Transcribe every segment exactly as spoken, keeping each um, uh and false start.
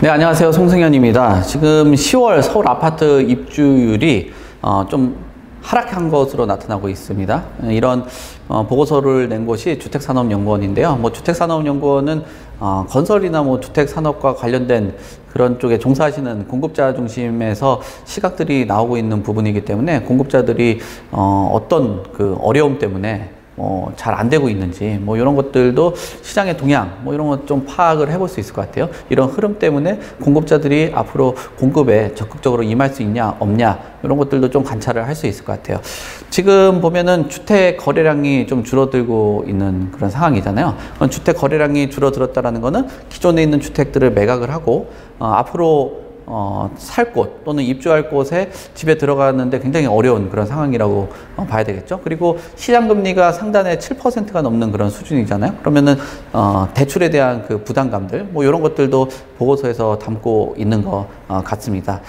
네, 안녕하세요. 송승현입니다. 지금 시월 서울 아파트 입주율이 어, 좀 하락한 것으로 나타나고 있습니다. 이런 어, 보고서를 낸 곳이 주택산업연구원인데요. 뭐 주택산업연구원은 어, 건설이나 뭐 주택산업과 관련된 그런 쪽에 종사하시는 공급자 중심에서 시각들이 나오고 있는 부분이기 때문에 공급자들이 어, 어떤 그 어려움 때문에 어, 잘 안 되고 있는지 뭐 이런 것들도 시장의 동향 뭐 이런 것 좀 파악을 해볼 수 있을 것 같아요. 이런 흐름 때문에 공급자들이 앞으로 공급에 적극적으로 임할 수 있냐 없냐 이런 것들도 좀 관찰을 할 수 있을 것 같아요. 지금 보면은 주택 거래량이 좀 줄어들고 있는 그런 상황이잖아요. 주택 거래량이 줄어들었다라는 거는 기존에 있는 주택들을 매각을 하고 어, 앞으로 어, 살 곳 또는 입주할 곳에 집에 들어가는데 굉장히 어려운 그런 상황이라고 어, 봐야 되겠죠. 그리고 시장금리가 상단에 칠 퍼센트가 넘는 그런 수준이잖아요. 그러면은 어, 대출에 대한 그 부담감들 뭐 이런 것들도 보고서에서 담고 있는 것 어, 같습니다.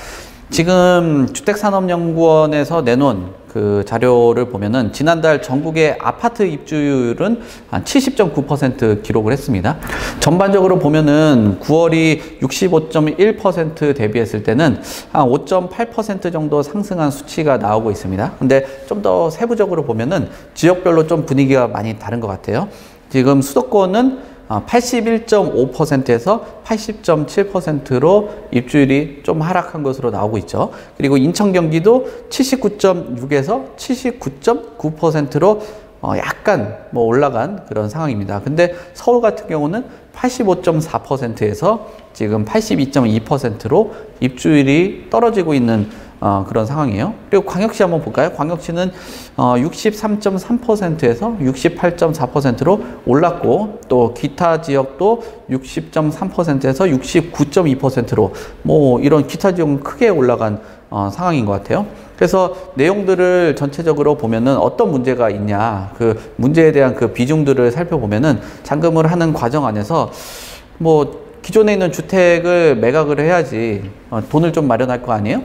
지금 주택산업연구원에서 내놓은 그 자료를 보면은 지난달 전국의 아파트 입주율은 한 칠십 점 구 퍼센트 기록을 했습니다. 전반적으로 보면은 구월이 육십오 점 일 퍼센트 대비했을 때는 한 오 점 팔 퍼센트 정도 상승한 수치가 나오고 있습니다. 근데 좀 더 세부적으로 보면은 지역별로 좀 분위기가 많이 다른 것 같아요. 지금 수도권은 팔십일 점 오 퍼센트에서 팔십 점 칠 퍼센트로 입주율이 좀 하락한 것으로 나오고 있죠. 그리고 인천 경기도 칠십구 점 육에서 칠십구 점 구 퍼센트로 어 약간 뭐 올라간 그런 상황입니다. 근데 서울 같은 경우는 팔십오 점 사 퍼센트에서 지금 팔십이 점 이 퍼센트로 입주율이 떨어지고 있는 어, 그런 상황이에요. 그리고 광역시 한번 볼까요? 광역시는 어, 육십삼 점 삼 퍼센트에서 육십팔 점 사 퍼센트로 올랐고 또 기타 지역도 육십 점 삼 퍼센트에서 육십구 점 이 퍼센트로 뭐 이런 기타 지역은 크게 올라간 어, 상황인 것 같아요. 그래서 내용들을 전체적으로 보면은 어떤 문제가 있냐 그 문제에 대한 그 비중들을 살펴보면은 잔금을 하는 과정 안에서 뭐 기존에 있는 주택을 매각을 해야지 어, 돈을 좀 마련할 거 아니에요?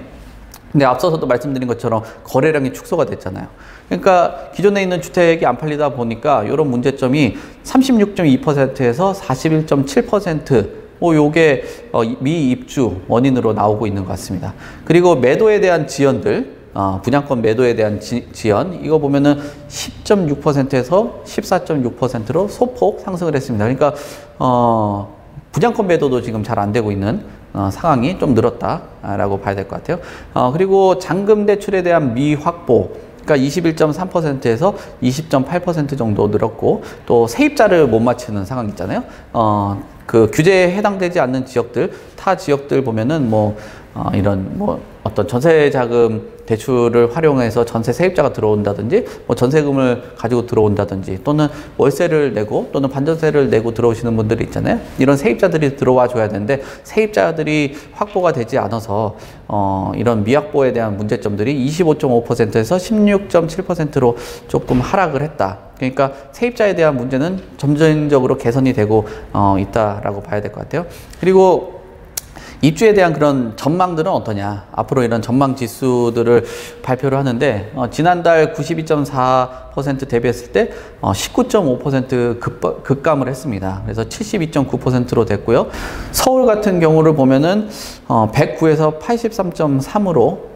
근데 앞서서도 말씀드린 것처럼 거래량이 축소가 됐잖아요. 그러니까 기존에 있는 주택이 안 팔리다 보니까 이런 문제점이 삼십육 점 이 퍼센트에서 사십일 점 칠 퍼센트 뭐 요게 어, 미입주 원인으로 나오고 있는 것 같습니다. 그리고 매도에 대한 지연들 어, 분양권 매도에 대한 지, 지연 이거 보면은 십 점 육 퍼센트에서 십사 점 육 퍼센트로 소폭 상승을 했습니다. 그러니까 어, 분양권 매도도 지금 잘 안 되고 있는 어, 상황이 좀 늘었다라고 봐야 될 것 같아요. 어, 그리고 잔금 대출에 대한 미확보 그러니까 이십일 점 삼 퍼센트에서 이십 점 팔 퍼센트 정도 늘었고 또 세입자를 못 맞추는 상황 있잖아요. 어, 그 규제에 해당되지 않는 지역들 타 지역들 보면은 뭐 어, 이런 뭐 어떤 전세자금 대출을 활용해서 전세 세입자가 들어온다든지 뭐 전세금을 가지고 들어온다든지 또는 월세를 내고 또는 반전세를 내고 들어오시는 분들이 있잖아요. 이런 세입자들이 들어와 줘야 되는데 세입자들이 확보가 되지 않아서 어 이런 미확보에 대한 문제점들이 이십오 점 오 퍼센트에서 십육 점 칠 퍼센트로 조금 하락을 했다. 그러니까 세입자에 대한 문제는 점진적으로 개선이 되고 어 있다라고 봐야 될 것 같아요. 그리고 입주에 대한 그런 전망들은 어떠냐 앞으로 이런 전망 지수들을 발표를 하는데 어, 지난달 구십이 점 사 퍼센트 대비했을 때 어, 십구 점 오 퍼센트 급, 급감을 했습니다. 그래서 칠십이 점 구 퍼센트로 됐고요. 서울 같은 경우를 보면은 어, 백구에서 팔십삼 점 삼으로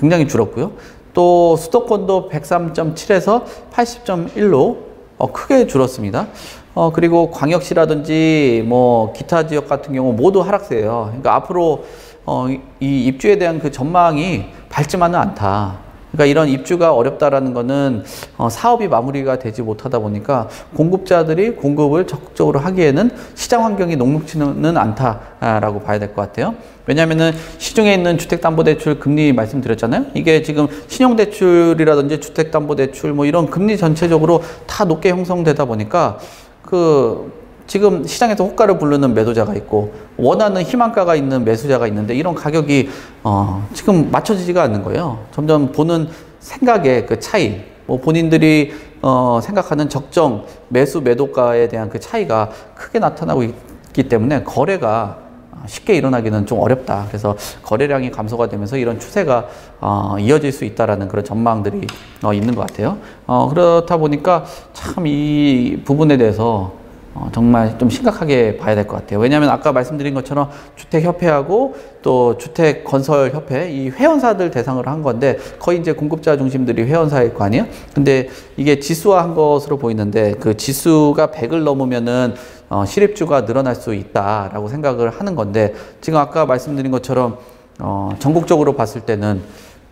굉장히 줄었고요. 또 수도권도 백삼 점 칠에서 팔십 점 일로 어, 크게 줄었습니다. 어 그리고 광역시라든지 뭐 기타 지역 같은 경우 모두 하락세예요. 그러니까 앞으로 어, 이 입주에 대한 그 전망이 밝지만은 않다. 그러니까 이런 입주가 어렵다라는 거는 어, 사업이 마무리가 되지 못하다 보니까 공급자들이 공급을 적극적으로 하기에는 시장 환경이 녹록지는 않다라고 봐야 될 것 같아요. 왜냐하면은 시중에 있는 주택담보대출 금리 말씀드렸잖아요. 이게 지금 신용대출이라든지 주택담보대출 뭐 이런 금리 전체적으로 다 높게 형성되다 보니까 그 지금 시장에서 호가를 부르는 매도자가 있고 원하는 희망가가 있는 매수자가 있는데 이런 가격이 어 지금 맞춰지지가 않는 거예요. 점점 보는 생각의 그 차이 뭐 본인들이 어 생각하는 적정 매수 매도가에 대한 그 차이가 크게 나타나고 있기 때문에 거래가 쉽게 일어나기는 좀 어렵다. 그래서 거래량이 감소가 되면서 이런 추세가 어, 이어질 수 있다라는 그런 전망들이 어, 있는 것 같아요. 어, 그렇다 보니까 참 이 부분에 대해서 어, 정말 좀 심각하게 봐야 될 것 같아요. 왜냐하면 아까 말씀드린 것처럼 주택협회하고 또 주택건설협회 이 회원사들 대상으로 한 건데 거의 이제 공급자 중심들이 회원사일 거 아니에요? 근데 이게 지수화한 것으로 보이는데 그 지수가 백을 넘으면은 어, 실입주가 늘어날 수 있다라고 생각을 하는 건데 지금 아까 말씀드린 것처럼 어, 전국적으로 봤을 때는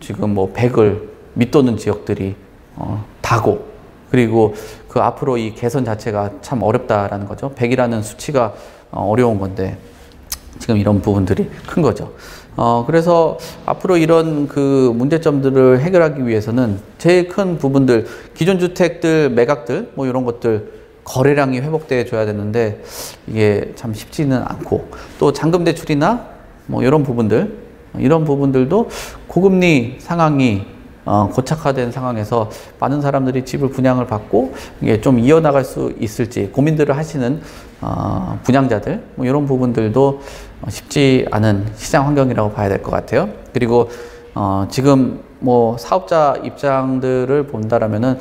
지금 뭐 백을 밑도는 지역들이 어, 다고 그리고 그 앞으로 이 개선 자체가 참 어렵다라는 거죠. 백이라는 수치가 어려운 건데 지금 이런 부분들이 큰 거죠. 어, 그래서 앞으로 이런 그 문제점들을 해결하기 위해서는 제일 큰 부분들, 기존 주택들, 매각들 뭐 이런 것들 거래량이 회복돼 줘야 되는데 이게 참 쉽지는 않고 또 잔금 대출이나 뭐 이런 부분들, 이런 부분들도 고금리 상황이 어, 고착화된 상황에서 많은 사람들이 집을 분양을 받고 이게 좀 이어나갈 수 있을지 고민들을 하시는 어, 분양자들 뭐 이런 부분들도 쉽지 않은 시장 환경이라고 봐야 될 것 같아요. 그리고 어, 지금 뭐 사업자 입장들을 본다라면은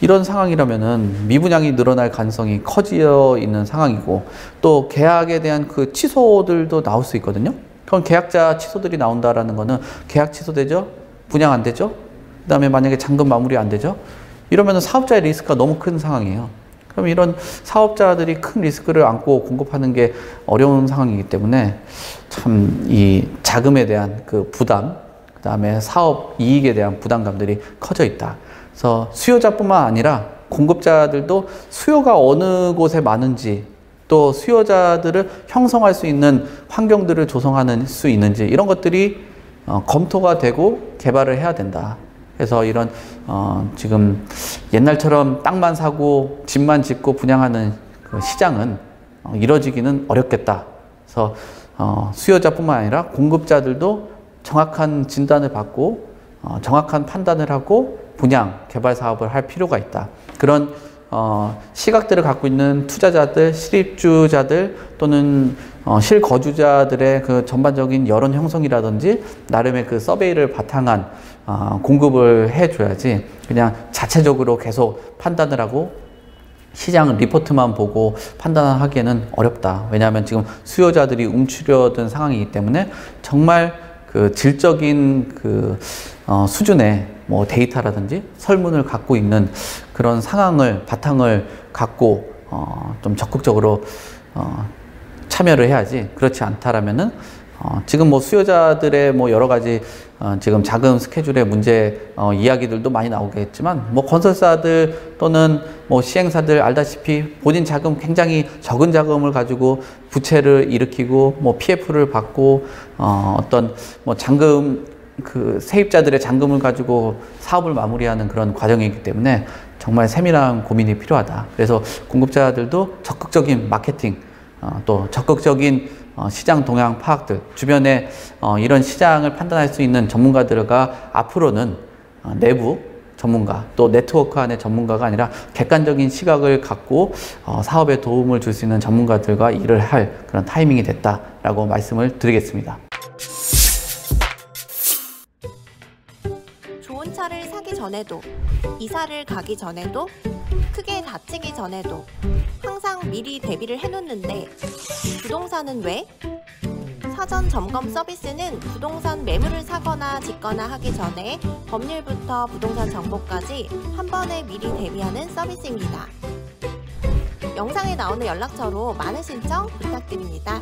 이런 상황이라면은 미분양이 늘어날 가능성이 커지어 있는 상황이고 또 계약에 대한 그 취소들도 나올 수 있거든요. 그럼 계약자 취소들이 나온다라는 거는 계약 취소되죠? 분양 안 되죠? 그 다음에 만약에 잔금 마무리 안 되죠? 이러면 사업자의 리스크가 너무 큰 상황이에요. 그럼 이런 사업자들이 큰 리스크를 안고 공급하는 게 어려운 상황이기 때문에 참 이 자금에 대한 그 부담, 그 다음에 사업 이익에 대한 부담감들이 커져 있다. 그래서 수요자뿐만 아니라 공급자들도 수요가 어느 곳에 많은지 또 수요자들을 형성할 수 있는 환경들을 조성하는 수 있는지 이런 것들이 어, 검토가 되고 개발을 해야 된다. 그래서 이런 어, 지금 옛날처럼 땅만 사고 집만 짓고 분양하는 그 시장은 어, 이뤄지기는 어렵겠다. 그래서 어, 수요자뿐만 아니라 공급자들도 정확한 진단을 받고 어, 정확한 판단을 하고 분양, 개발 사업을 할 필요가 있다. 그런 어, 시각들을 갖고 있는 투자자들, 실입주자들 또는 어, 실거주자들의 그 전반적인 여론 형성이라든지 나름의 그 서베이를 바탕한 어, 공급을 해줘야지 그냥 자체적으로 계속 판단을 하고 시장 리포트만 보고 판단하기에는 어렵다. 왜냐하면 지금 수요자들이 움츠려든 상황이기 때문에 정말 그 질적인 그 어, 수준의 뭐 데이터라든지 설문을 갖고 있는 그런 상황을 바탕을 갖고 어, 좀 적극적으로 어, 참여를 해야지 그렇지 않다라면은 어, 지금 뭐 수요자들의 뭐 여러 가지 어, 지금 자금 스케줄의 문제 어, 이야기들도 많이 나오겠지만 뭐 건설사들 또는 뭐 시행사들 알다시피 본인 자금 굉장히 적은 자금을 가지고 부채를 일으키고 뭐 피에프를 받고 어, 어떤 뭐 잔금 그 세입자들의 잔금을 가지고 사업을 마무리하는 그런 과정이기 때문에 정말 세밀한 고민이 필요하다. 그래서 공급자들도 적극적인 마케팅 어, 또 적극적인 어, 시장 동향 파악들, 주변에 어, 이런 시장을 판단할 수 있는 전문가들과 앞으로는 어, 내부 전문가, 또 네트워크 안의 전문가가 아니라 객관적인 시각을 갖고 어, 사업에 도움을 줄 수 있는 전문가들과 일을 할 그런 타이밍이 됐다라고 말씀을 드리겠습니다. 좋은 차를 사기 전에도, 이사를 가기 전에도, 크게 다치기 전에도 항상 미리 대비를 해놓는데 부동산은 왜? 사전 점검 서비스는 부동산 매물을 사거나 짓거나 하기 전에 법률부터 부동산 정보까지 한 번에 미리 대비하는 서비스입니다. 영상에 나오는 연락처로 많은 신청 부탁드립니다.